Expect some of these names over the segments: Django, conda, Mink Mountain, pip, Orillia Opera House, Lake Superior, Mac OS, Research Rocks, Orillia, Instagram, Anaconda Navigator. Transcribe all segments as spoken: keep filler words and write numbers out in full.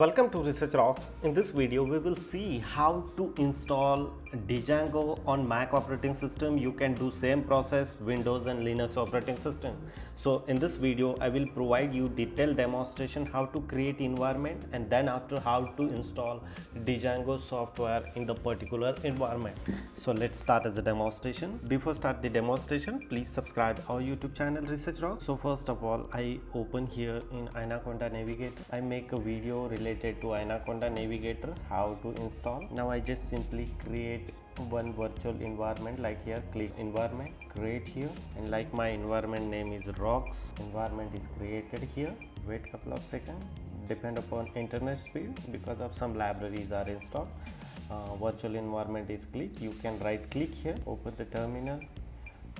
Welcome to Research Rocks. In this video, we will see how to install Django on Mac operating system. You can do same process Windows and Linux operating system. So in this video, I will provide you detailed demonstration how to create environment and then after how to install Django software in the particular environment. So let's start as a demonstration. Before start the demonstration, please subscribe our YouTube channel Research Rocks. So first of all, I open here in Anaconda Navigator. I make a video related related to Anaconda Navigator, how to install. Now I just simply create one virtual environment. Like here, click environment, create here, and like my environment name is Rocks, environment is created here. Wait couple of seconds, depend upon internet speed because of some libraries are installed. Uh, virtual environment is click, you can right click here, open the terminal.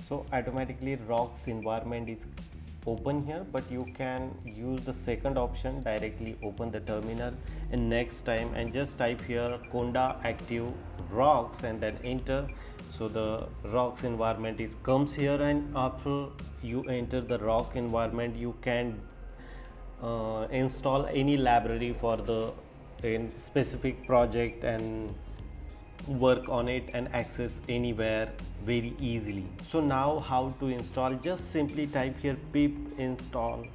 So automatically Rocks environment is open here, but you can use the second option, directly open the terminal and next time and just type here conda active rocks and then enter. So the Rocks environment is comes here, and after you enter the Rock environment, you can uh, install any library for the in specific project and work on it and access anywhere very easily. So now how to install, just simply type here pip install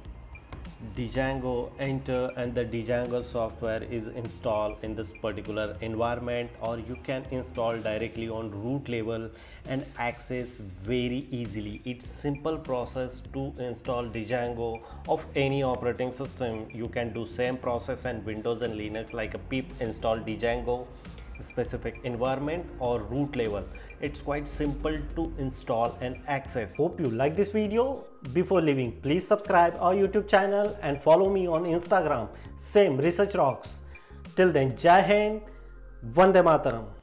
Django, enter, and the Django software is installed in this particular environment, or you can install directly on root level and access very easily. It's simple process to install Django of any operating system. You can do same process and Windows and Linux like a pip install Django specific environment or root level. It's quite simple to install and access. Hope you like this video. Before leaving, please subscribe our YouTube channel and follow me on Instagram, same Research Rocks. Till then, Jai Hind, Vande Mataram.